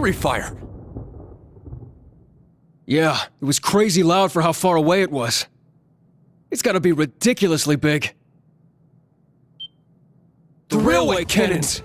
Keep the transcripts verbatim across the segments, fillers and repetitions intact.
artillery fire! Yeah, it was crazy loud for how far away it was. It's gotta be ridiculously big. The, the railway, railway cannons!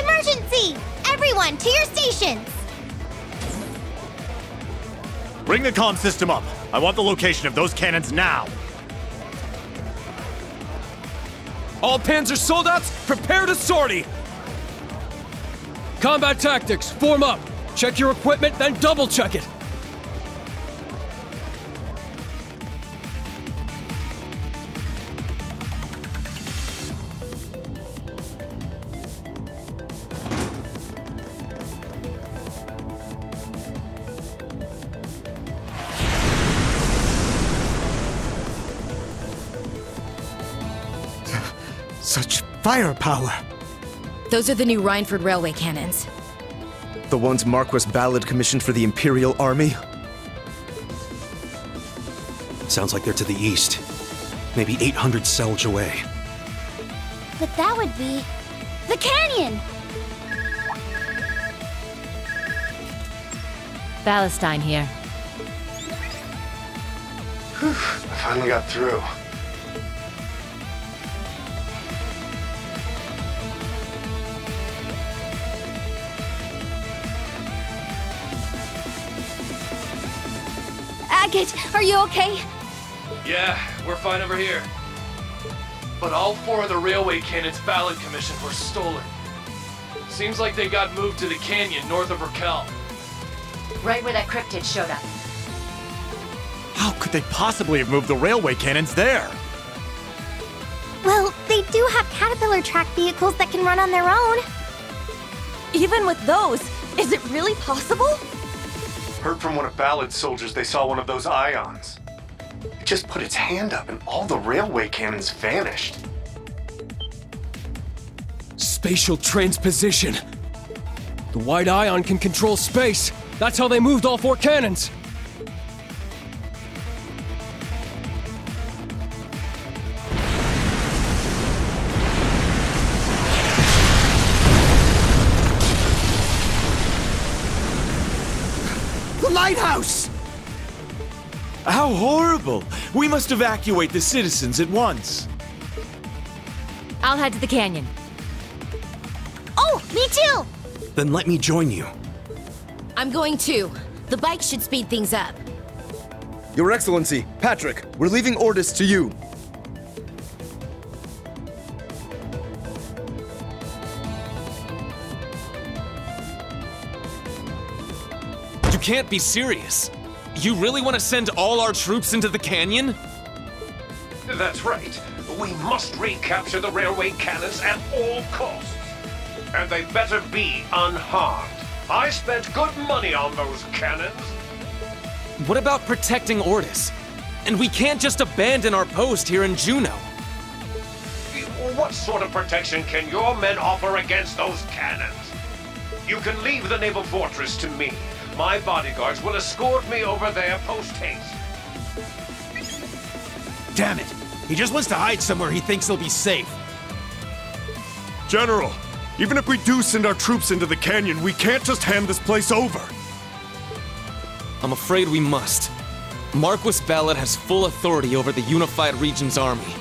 Emergency! Everyone, to your stations! Bring the comm system up. I want the location of those cannons now. All Panzer Soldats, prepare to sortie! Combat tactics, form up. Check your equipment, then double-check it. Firepower! Those are the new Reinford Railway cannons. The ones Marquis Ballad commissioned for the Imperial Army? Sounds like they're to the east. Maybe eight hundred selge away. But that would be... the canyon! Ballastine here. Whew, I finally got through. Are you okay? Yeah, we're fine over here. But all four of the railway cannons Ballad commissioned were stolen. Seems like they got moved to the canyon north of Raquel. Right where that cryptid showed up. How could they possibly have moved the railway cannons there? Well, they do have caterpillar track vehicles that can run on their own. Even with those, is it really possible? Heard from one of Ballard's soldiers they saw one of those ions. It just put its hand up and all the railway cannons vanished. Spatial transposition. The white ion can control space. That's how they moved all four cannons. Lighthouse! How horrible! We must evacuate the citizens at once. I'll head to the canyon. Oh, me too! Then let me join you. I'm going too. The bike should speed things up. Your Excellency, Patrick, we're leaving Ordis to you. You can't be serious. You really want to send all our troops into the canyon? That's right. We must recapture the railway cannons at all costs. And they better be unharmed. I spent good money on those cannons. What about protecting Ordis? And we can't just abandon our post here in Juno. What sort of protection can your men offer against those cannons? You can leave the naval fortress to me. My bodyguards will escort me over there post-haste. Damn it! He just wants to hide somewhere he thinks he'll be safe. General, even if we do send our troops into the canyon, we can't just hand this place over. I'm afraid we must. Marquis Ballad has full authority over the Unified Region's army.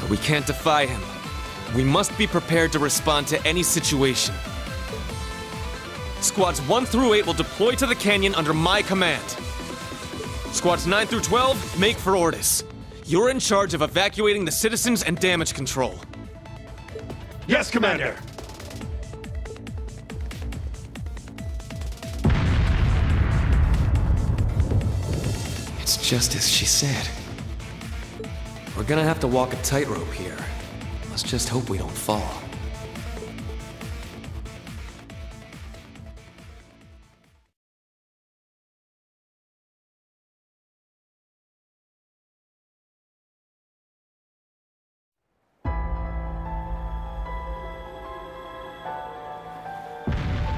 But we can't defy him. We must be prepared to respond to any situation. Squads one through eight will deploy to the canyon under my command. Squads nine through twelve, make for Ordis. You're in charge of evacuating the citizens and damage control. Yes, Commander! It's just as she said. We're gonna have to walk a tightrope here. Let's just hope we don't fall.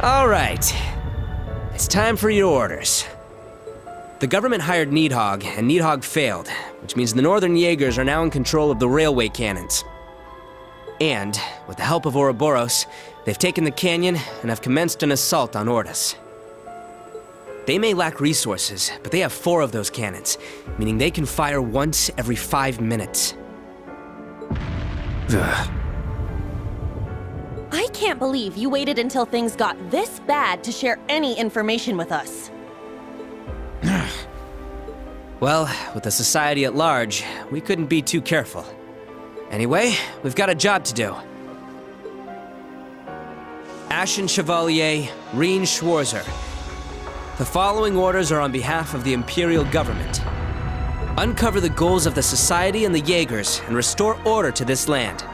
All right, it's time for your orders. The government hired Nidhogg, and Nidhogg failed, which means the Northern Jaegers are now in control of the railway cannons. And, with the help of Ouroboros, they've taken the canyon and have commenced an assault on Ordis. They may lack resources, but they have four of those cannons, meaning they can fire once every five minutes. Ugh. I can't believe you waited until things got this bad to share any information with us. Well, with the society at large, we couldn't be too careful. Anyway, we've got a job to do. Ashen Chevalier, Rean Schwarzer. The following orders are on behalf of the Imperial government. Uncover the goals of the Society and the Jaegers, and restore order to this land.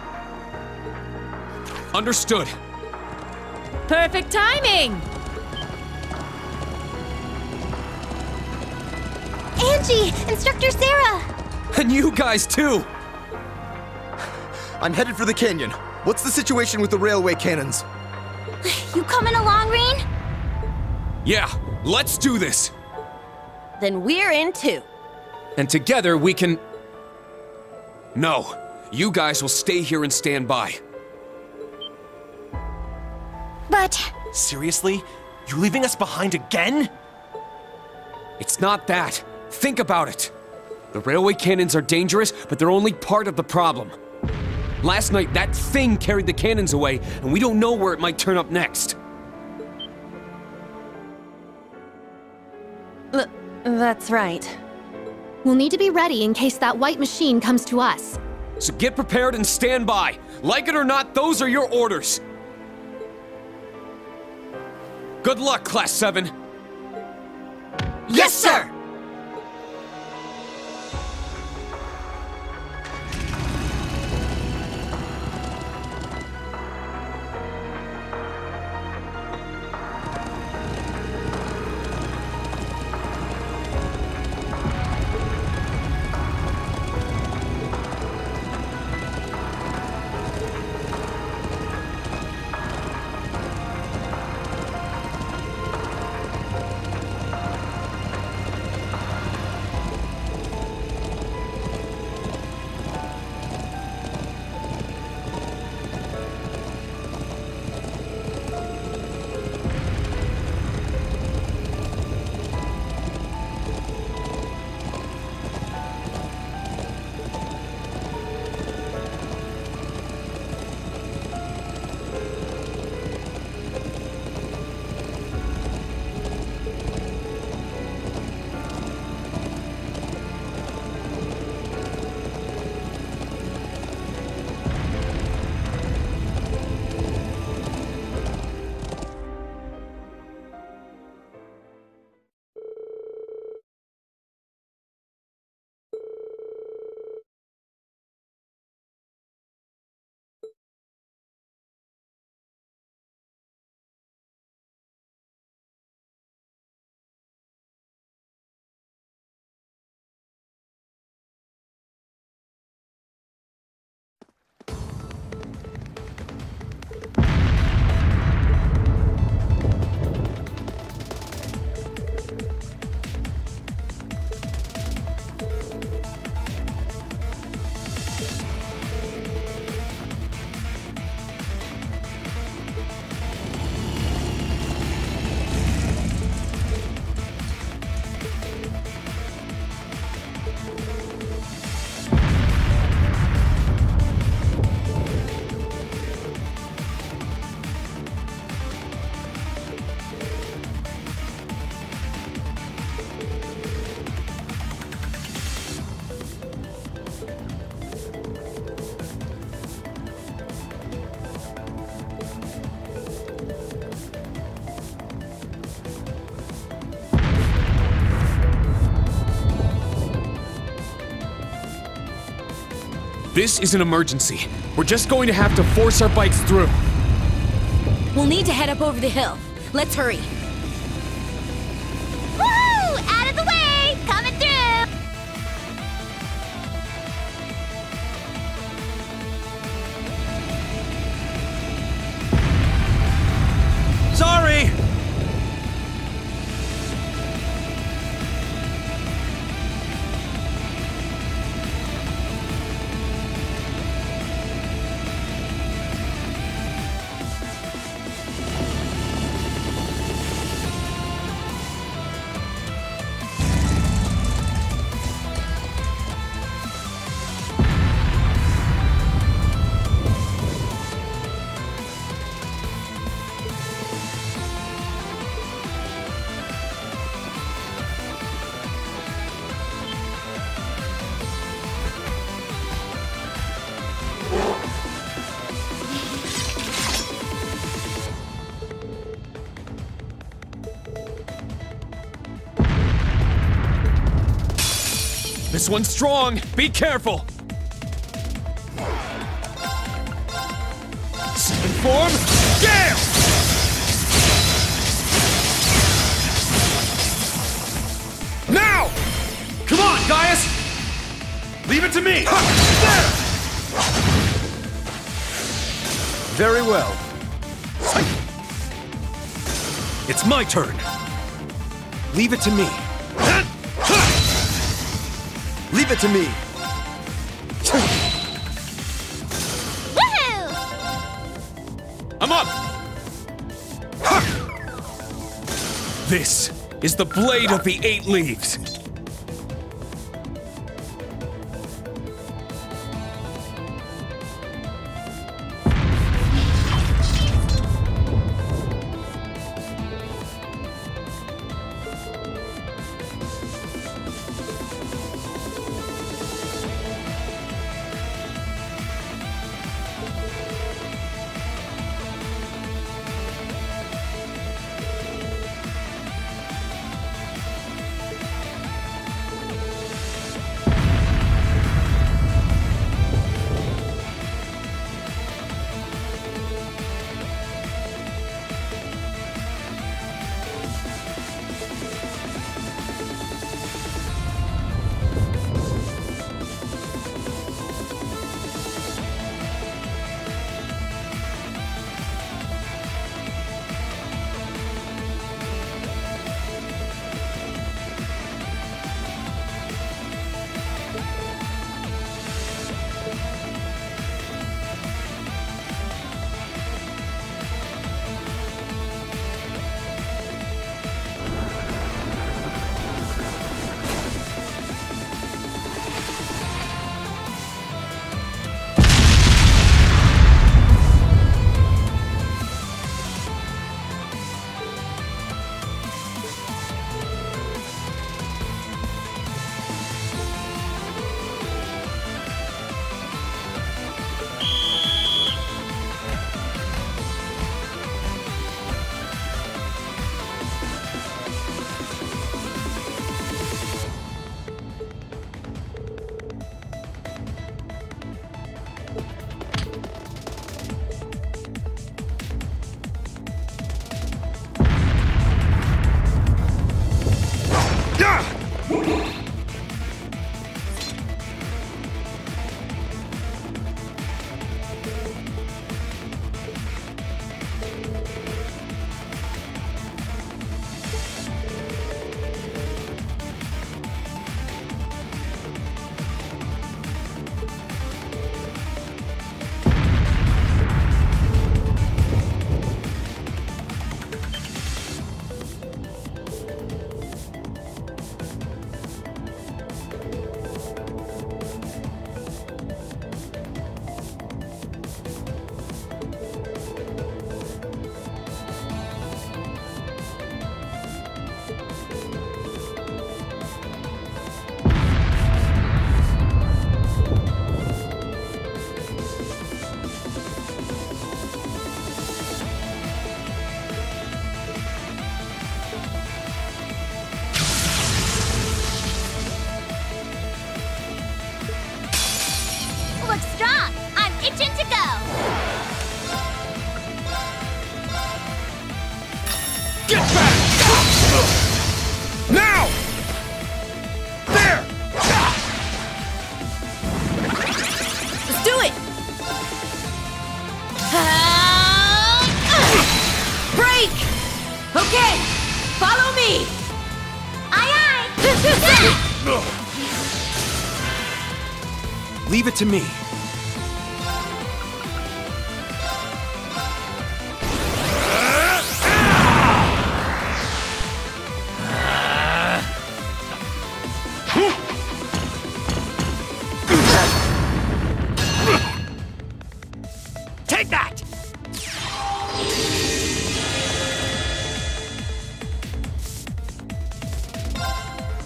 Understood. Perfect timing! Angie! Instructor Sarah! And you guys, too! I'm headed for the canyon. What's the situation with the railway cannons? You coming along, Rean? Yeah, let's do this! Then we're in too. And together we can... No, you guys will stay here and stand by. But... Seriously? You leaving us behind again? It's not that. Think about it. The railway cannons are dangerous, but they're only part of the problem. Last night, that thing carried the cannons away, and we don't know where it might turn up next. L- that's right. We'll need to be ready in case that white machine comes to us. So get prepared and stand by. Like it or not, those are your orders. Good luck, Class seven. Yes, yes sir! This is an emergency. We're just going to have to force our bikes through. We'll need to head up over the hill. Let's hurry. Woohoo! Out of the way! Coming through! Sorry! This one's strong! Be careful! Second form, Gale! Now! Come on, Gaius! Leave it to me! Very well. It's my turn. Leave it to me. Leave it to me. Woohoo! I'm up! This is the blade of the eight leaves. Leave it to me. Take that.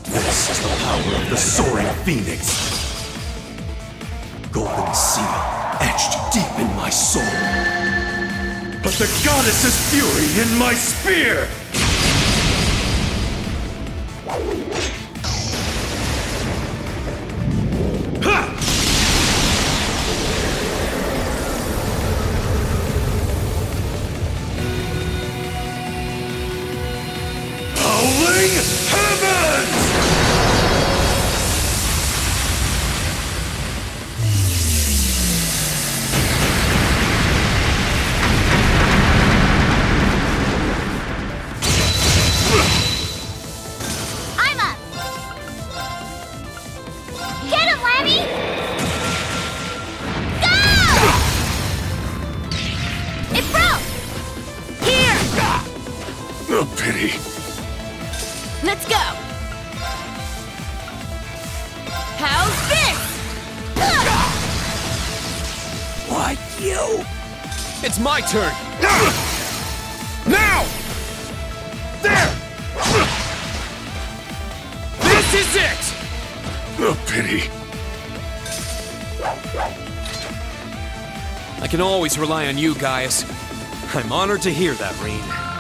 This is the power of the soaring phoenix. Soul. But the goddess's fury in my spear! Turn. Now! There! This is it! Oh, pity. I can always rely on you guys. I'm honored to hear that, Rean.